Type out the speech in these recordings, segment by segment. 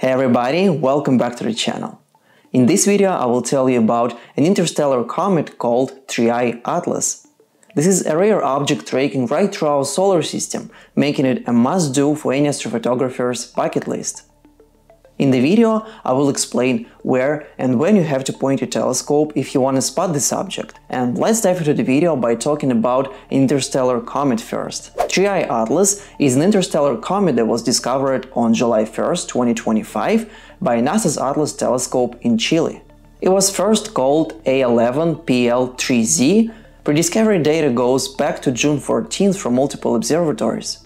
Hey everybody, welcome back to the channel. In this video I will tell you about an interstellar comet called 3I/Atlas. This is a rare object traveling right through our solar system, making it a must-do for any astrophotographers' bucket list. In the video I will explain where and when you have to point your telescope if you want to spot this object. And let's dive into the video by talking about an interstellar comet first. 3I/Atlas is an interstellar comet that was discovered on July 1st, 2025 by NASA's Atlas telescope in Chile. It was first called A11PL3Z. Prediscovery data goes back to June 14th from multiple observatories.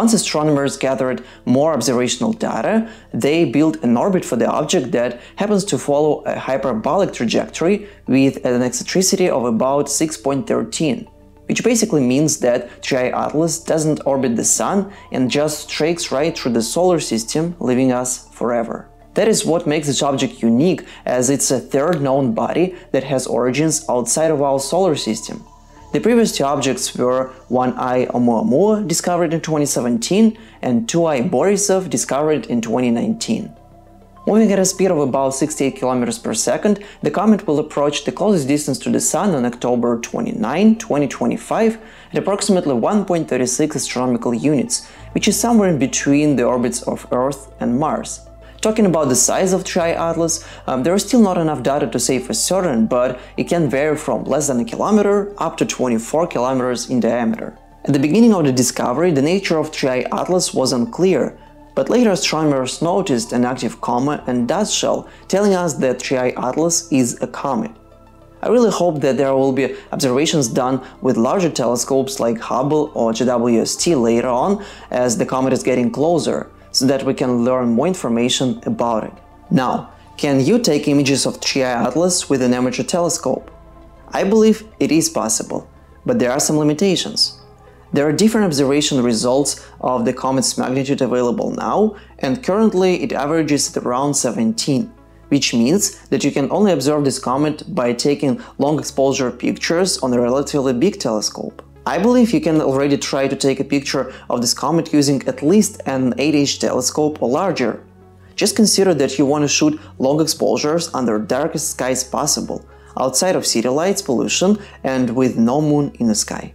Once astronomers gathered more observational data, they built an orbit for the object that happens to follow a hyperbolic trajectory with an eccentricity of about 6.13, which basically means that 3I/Atlas doesn't orbit the Sun and just streaks right through the solar system, leaving us forever. That is what makes this object unique, as it's a third known body that has origins outside of our solar system. The previous two objects were 1I/Oumuamua, discovered in 2017, and 2I/Borisov, discovered in 2019. Moving at a speed of about 68 km per second, the comet will approach the closest distance to the Sun on October 29, 2025, at approximately 1.36 astronomical units, which is somewhere in between the orbits of Earth and Mars. Talking about the size of 3I/Atlas, there is still not enough data to say for certain, but it can vary from less than a kilometer up to 24 kilometers in diameter. At the beginning of the discovery, the nature of 3I/Atlas was unclear, but later astronomers noticed an active coma and dust shell, telling us that 3I/Atlas is a comet. I really hope that there will be observations done with larger telescopes like Hubble or JWST later on, as the comet is getting closer, so that we can learn more information about it. Now, can you take images of 3I/Atlas with an amateur telescope? I believe it is possible, but there are some limitations. There are different observation results of the comet's magnitude available now, and currently it averages at around 17, which means that you can only observe this comet by taking long exposure pictures on a relatively big telescope. I believe you can already try to take a picture of this comet using at least an 8-inch telescope or larger. Just consider that you want to shoot long exposures under darkest skies possible, outside of city lights, pollution, and with no moon in the sky.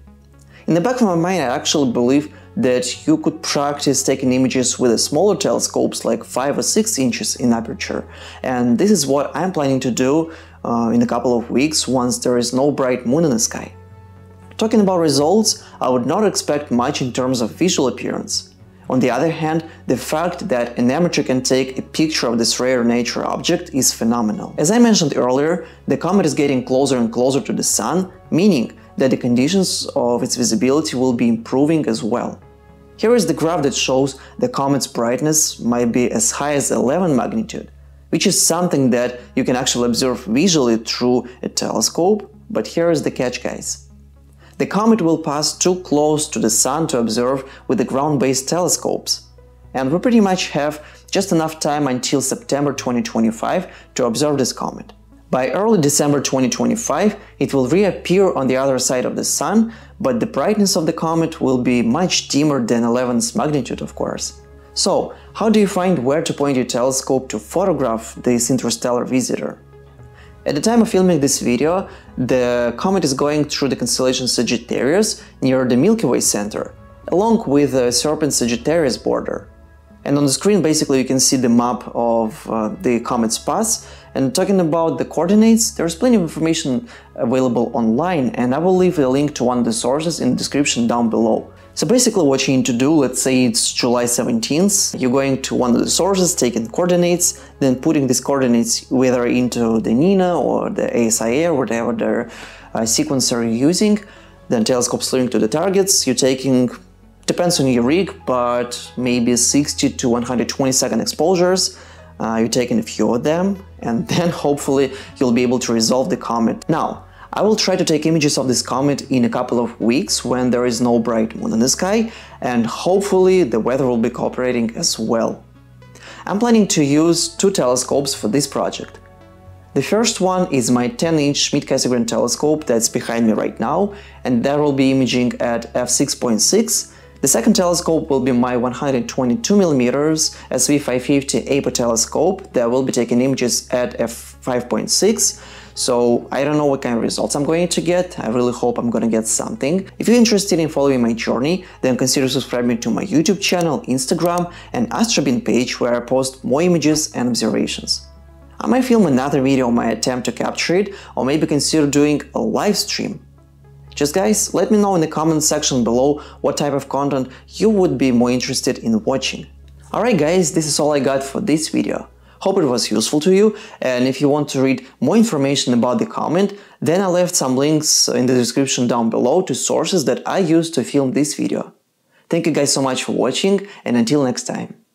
In the back of my mind, I actually believe that you could practice taking images with smaller telescopes like 5 or 6 inches in aperture, and this is what I'm planning to do in a couple of weeks once there is no bright moon in the sky. Talking about results, I would not expect much in terms of visual appearance. On the other hand, the fact that an amateur can take a picture of this rare nature object is phenomenal. As I mentioned earlier, the comet is getting closer and closer to the Sun, meaning that the conditions of its visibility will be improving as well. Here is the graph that shows the comet's brightness might be as high as 11 magnitude, which is something that you can actually observe visually through a telescope, but here is the catch, guys. The comet will pass too close to the Sun to observe with the ground-based telescopes, and we pretty much have just enough time until September 2025 to observe this comet. By early December 2025, it will reappear on the other side of the Sun, but the brightness of the comet will be much dimmer than 11's magnitude, of course. So, how do you find where to point your telescope to photograph this interstellar visitor? At the time of filming this video, the comet is going through the constellation Sagittarius near the Milky Way center, along with the Serpent-Sagittarius border. And on the screen basically you can see the map of the comet's path. And talking about the coordinates, there's plenty of information available online, and I will leave a link to one of the sources in the description down below. So basically what you need to do, let's say it's July 17th, you're going to one of the sources, taking coordinates, then putting these coordinates whether into the NINA or the ASI or whatever their sequencer you're using, then telescope slewing to the targets, you're taking, depends on your rig, but maybe 60 to 120 second exposures, you're taking a few of them, and then hopefully you'll be able to resolve the comet. Now, I will try to take images of this comet in a couple of weeks when there is no bright moon in the sky, and hopefully the weather will be cooperating as well. I'm planning to use two telescopes for this project. The first one is my 10-inch Schmidt-Cassegrain telescope that's behind me right now, and that will be imaging at f/6.6, The second telescope will be my 122mm SV550 APO telescope that will be taking images at f/5.6. So I don't know what kind of results I'm going to get. I really hope I'm gonna get something. If you're interested in following my journey, then consider subscribing to my YouTube channel, Instagram and Astrobin page, where I post more images and observations. I might film another video on my attempt to capture it, or maybe consider doing a live stream. Just guys, let me know in the comment section below what type of content you would be more interested in watching. Alright guys, this is all I got for this video. Hope it was useful to you, and if you want to read more information about the comet, then I left some links in the description down below to sources that I used to film this video. Thank you guys so much for watching, and until next time.